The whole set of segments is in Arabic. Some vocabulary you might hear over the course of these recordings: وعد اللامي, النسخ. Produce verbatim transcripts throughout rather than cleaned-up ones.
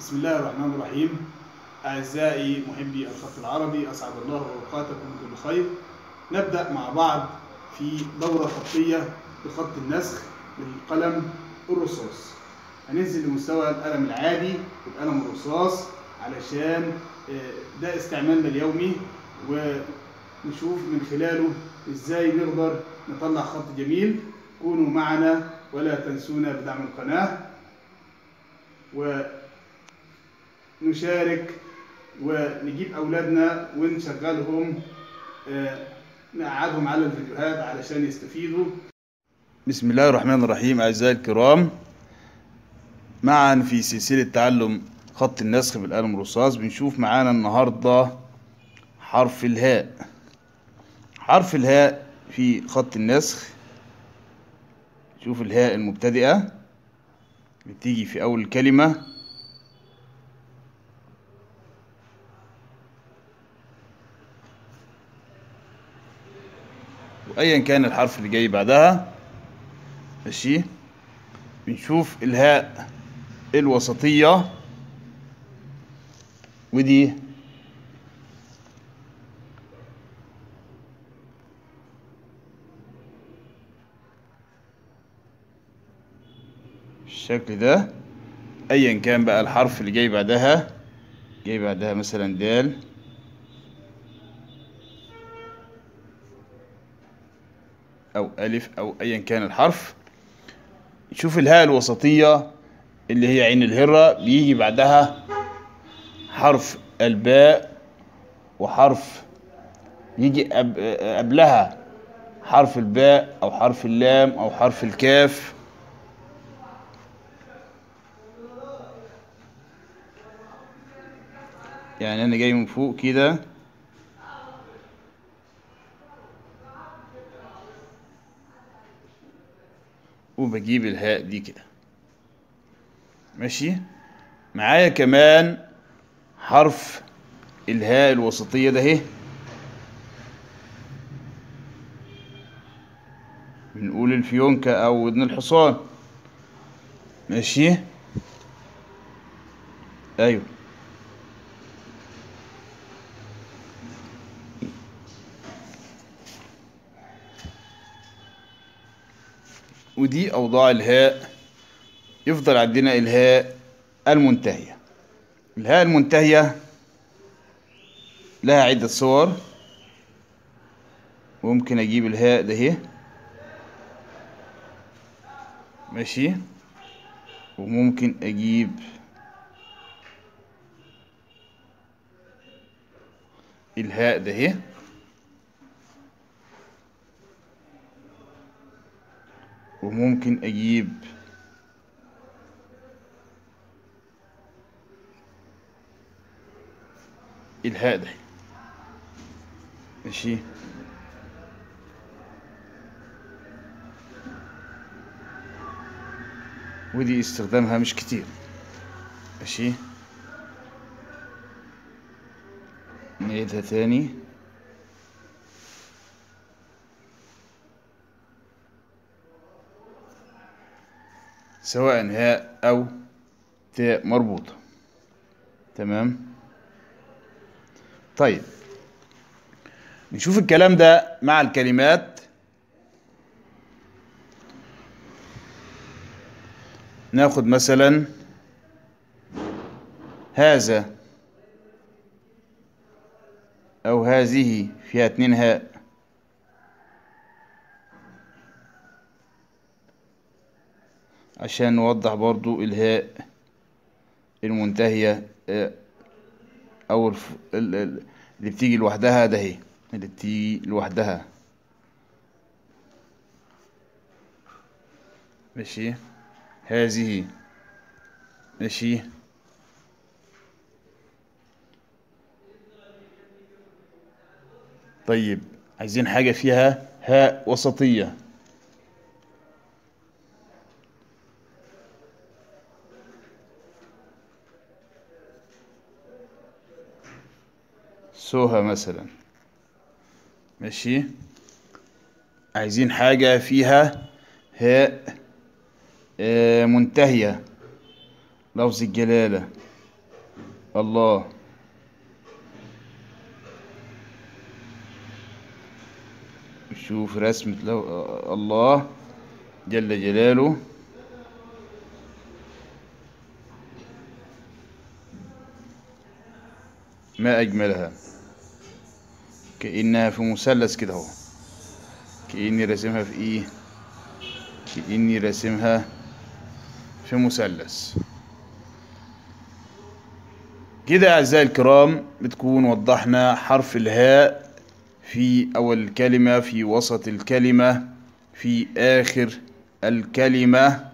بسم الله الرحمن الرحيم. أعزائي محبي الخط العربي، أسعد الله أوقاتكم بكل خير. نبدأ مع بعض في دورة خطية بخط النسخ بالقلم الرصاص. هننزل لمستوى القلم العادي والقلم الرصاص علشان ده استعمالنا اليومي، ونشوف من خلاله ازاي نقدر نطلع خط جميل. كونوا معنا ولا تنسونا بدعم القناة ونشارك ونجيب أولادنا ونشغلهم نقعدهم على الفيديوهات علشان يستفيدوا. بسم الله الرحمن الرحيم. أعزائي الكرام، معا في سلسلة تعلم خط النسخ بالقلم الرصاص بنشوف معانا النهاردة حرف الهاء. حرف الهاء في خط النسخ، شوف الهاء المبتدئة اللي بتيجي في أول الكلمة، وأيا كان الحرف اللي جاي بعدها. ماشي، بنشوف الهاء الوسطية ودي بالشكل ده. ايا كان بقى الحرف اللي جاي بعدها، جاي بعدها مثلا دال، او الف، او ايا كان الحرف، شوف الهاء الوسطية اللي هي عين الهرة، بيجي بعدها حرف الباء، وحرف يجي قبلها حرف الباء او حرف اللام او حرف الكاف. يعني انا جاي من فوق كده، وبجيب الهاء دي كده. ماشي معايا كمان حرف الهاء الوسطية ده اهي، بنقول الفيونكة او ودن الحصان. ماشي، ايوه ودي اوضاع الهاء. يفضل عندنا الهاء المنتهية. الهاء المنتهية لها عدة صور، ممكن اجيب الهاء ده اهي، ماشي، وممكن اجيب الهاء ده اهي، وممكن اجيب الهاء ده. ماشي، ودي استخدامها مش كتير. ماشي، نعيدها تاني. سواء هاء او تاء مربوطة، تمام. طيب نشوف الكلام ده مع الكلمات. ناخد مثلا هذا او هذه، فيها اتنين هاء، عشان نوضح برضو الهاء المنتهية او الف... اللي بتيجي لوحدها ده اهي، اللي بتيجي لوحدها. ماشي، هذه، ماشي، طيب عايزين حاجة فيها هاء وسطية. سوها مثلا، ماشي، عايزين حاجة فيها هاء منتهية، لفظ الجلالة، الله. شوف رسمة لو... الله جل جلاله. ما أجملها، كأنها في مثلث كده اهو، كأني راسمها في ايه، كأني راسمها في مثلث كده. أعزائي الكرام، بتكون وضحنا حرف الهاء في أول الكلمة، في وسط الكلمة، في آخر الكلمة.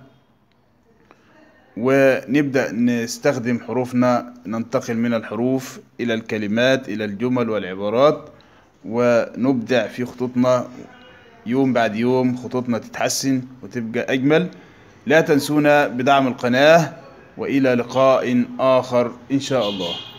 ونبدأ نستخدم حروفنا، ننتقل من الحروف إلى الكلمات إلى الجمل والعبارات، ونبدع في خطوطنا يوم بعد يوم، خطوطنا تتحسن وتبقى أجمل. لا تنسونا بدعم القناة، وإلى لقاء آخر إن شاء الله.